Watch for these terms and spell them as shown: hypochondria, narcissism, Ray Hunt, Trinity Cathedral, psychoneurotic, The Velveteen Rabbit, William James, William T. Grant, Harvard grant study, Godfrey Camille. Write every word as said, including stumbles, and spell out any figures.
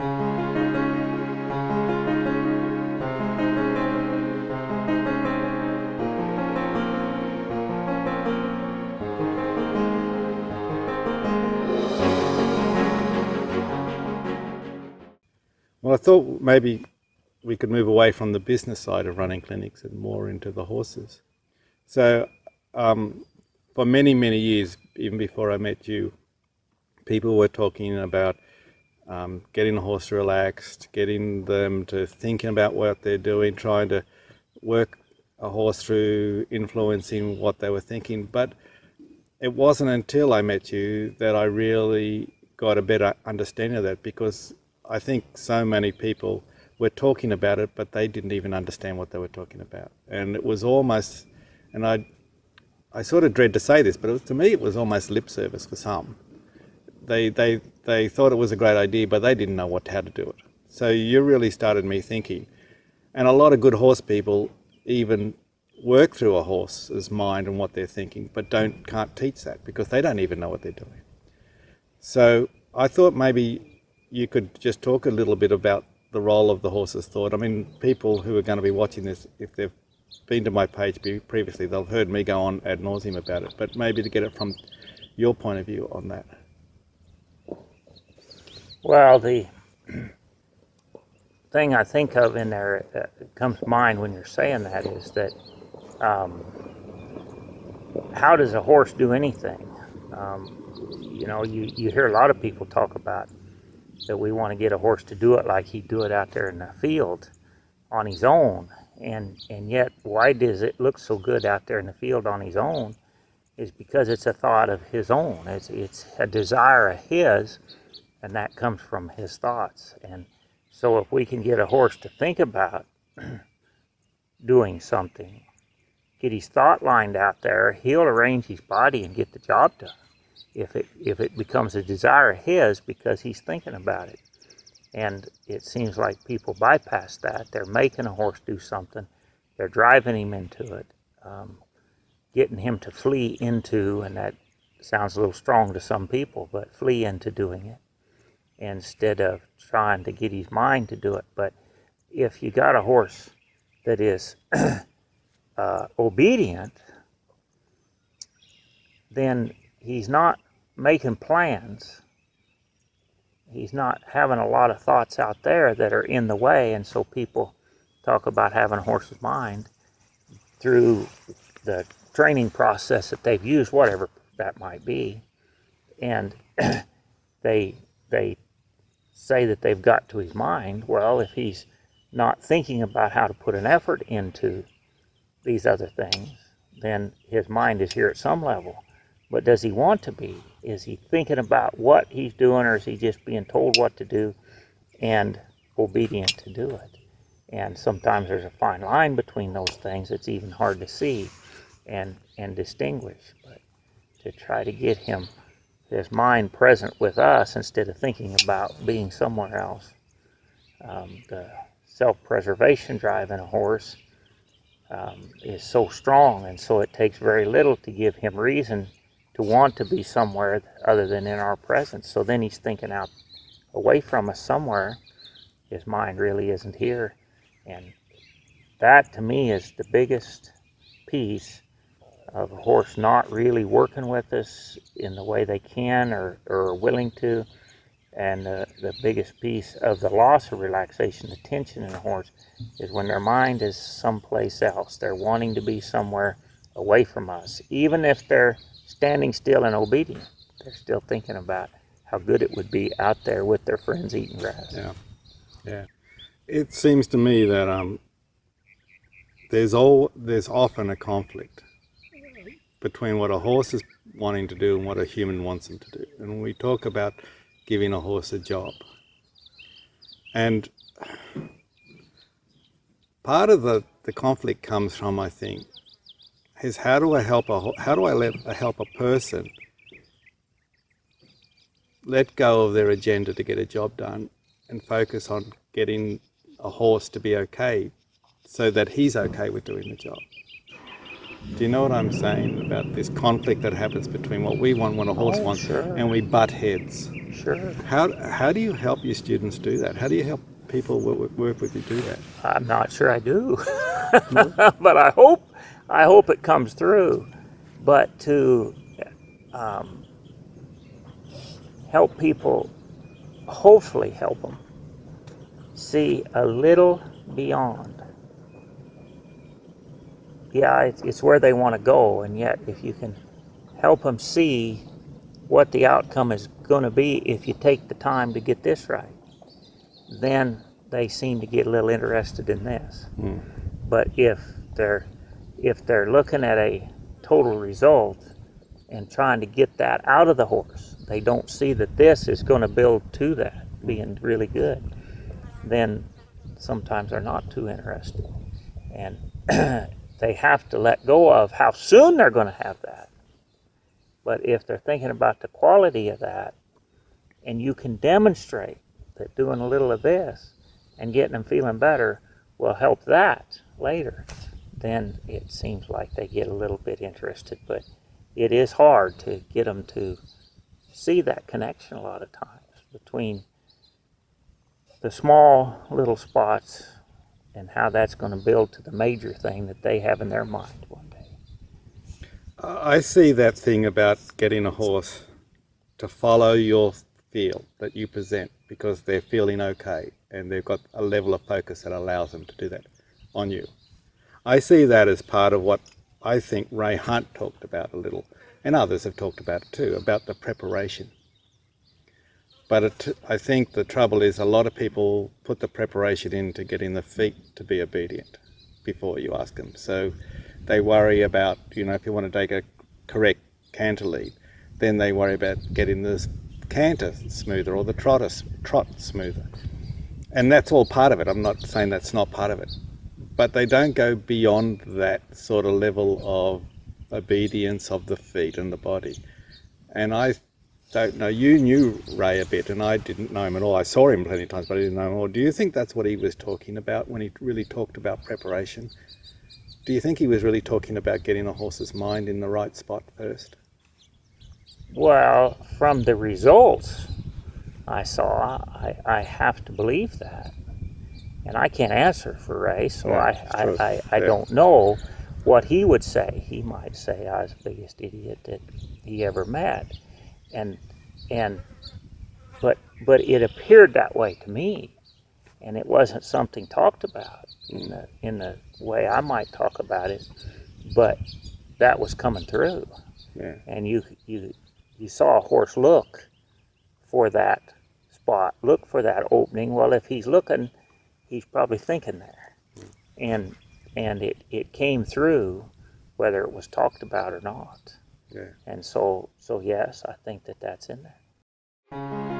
Well, I thought maybe we could move away from the business side of running clinics and more into the horses. So um, for many, many years, even before I met you, people were talking about um, getting the horse relaxed, getting them to thinking about what they're doing, trying to work a horse through influencing what they were thinking. But it wasn't until I met you that I really got a better understanding of that, because I think so many people were talking about it, but they didn't even understand what they were talking about. And it was almost, and I I sort of dread to say this, but it was, to me it was almost lip service for some. They, they, they thought it was a great idea, but they didn't know what how to do it. So you really started me thinking. And a lot of good horse people even work through a horse's mind and what they're thinking, but don't can't teach that because they don't even know what they're doing. So I thought maybe you could just talk a little bit about the role of the horse's thought. I mean, people who are going to be watching this, if they've been to my page previously, they'll have heard me go on ad nauseum about it, but maybe to get it from your point of view on that. Well, the thing I think of in there that comes to mind when you're saying that is that um, how does a horse do anything? Um, you know, you, you hear a lot of people talk about that we want to get a horse to do it like he'd do it out there in the field on his own. And and yet, why does it look so good out there in the field on his own is because it's a thought of his own. It's, it's a desire of his, and that comes from his thoughts. And so if we can get a horse to think about doing something, get his thought lined out there, he'll arrange his body and get the job done. If it, if it becomes a desire of his because he's thinking about it. And it seems like people bypass that. They're making a horse do something. They're driving him into it, um, getting him to flee into, and that sounds a little strong to some people, but flee into doing it instead of trying to get his mind to do it. But if you got a horse that is uh, obedient, then he's not making plans. He's not having a lot of thoughts out there that are in the way. And so people talk about having a horse's mind through the training process that they've used, whatever that might be. And they, they say that they've got to his mind. Well, if he's not thinking about how to put an effort into these other things, then his mind is here at some level. But does he want to be? Is he thinking about what he's doing, or is he just being told what to do and obedient to do it? And sometimes there's a fine line between those things. It's even hard to see and, and distinguish. But to try to get him, his mind present with us instead of thinking about being somewhere else. Um, the self-preservation drive in a horse um, is so strong, and so it takes very little to give him reason to want to be somewhere other than in our presence. So then he's thinking out away from us somewhere. His mind really isn't here. And that to me is the biggest piece of a horse not really working with us in the way they can or, or are willing to. And the, the biggest piece of the loss of relaxation, attention in a horse is when their mind is someplace else. They're wanting to be somewhere away from us, even if they're standing still and obedient. They're still thinking about how good it would be out there with their friends eating grass. Yeah, yeah. It seems to me that um, there's all there's often a conflict between what a horse is wanting to do and what a human wants him to do. And we talk about giving a horse a job, and part of the the conflict comes from, I think, is how do I help a how do I let a help a person let go of their agenda to get a job done and focus on getting a horse to be okay, so that he's okay with doing the job? Do you know what I'm saying about this conflict that happens between what we want, what a horse oh, wants, sure. and we butt heads? Sure. How, how do you help your students do that? How do you help people work, work with you do that? I'm not sure I do, but I hope I hope it comes through. But to um, help people, hopefully help them see a little beyond. Yeah, it's, it's where they want to go, and yet if you can help them see what the outcome is going to be if you take the time to get this right, then they seem to get a little interested in this. Mm. But if they're if they're looking at a total result and trying to get that out of the horse, they don't see that this is going to build to that being really good, then sometimes they're not too interested. And they have to let go of how soon they're going to have that. But if they're thinking about the quality of that, and you can demonstrate that doing a little of this and getting them feeling better will help that later, then it seems like they get a little bit interested. But it is hard to get them to see that connection a lot of times between the small little spots and how that's going to build to the major thing that they have in their mind one day. I see that thing about getting a horse to follow your field that you present because they're feeling okay and they've got a level of focus that allows them to do that on you. I see that as part of what I think Ray Hunt talked about a little, and others have talked about it too, about the preparation. But it, I think the trouble is a lot of people put the preparation into getting the feet to be obedient before you ask them. So they worry about, you know, if you want to take a correct canter lead, then they worry about getting this canter smoother or the trotter, trot smoother. And that's all part of it. I'm not saying that's not part of it. But they don't go beyond that sort of level of obedience of the feet and the body. And I don't know, you knew Ray a bit, and I didn't know him at all. I saw him plenty of times, but I didn't know him at all. Do you think that's what he was talking about when he really talked about preparation? Do you think he was really talking about getting a horse's mind in the right spot first? Well, from the results I saw, I, I have to believe that. And I can't answer for Ray, so yeah, I, I, I, I yeah. don't know what he would say. He might say I was the biggest idiot that he ever met. And and but but it appeared that way to me. And it wasn't something talked about in the in the way I might talk about it, but that was coming through. Yeah. And you you you saw a horse look for that spot, look for that opening. Well, if he's looking, he's probably thinking there. Yeah. And and it, it came through whether it was talked about or not. Yeah. And so so yes, I think that that's in there.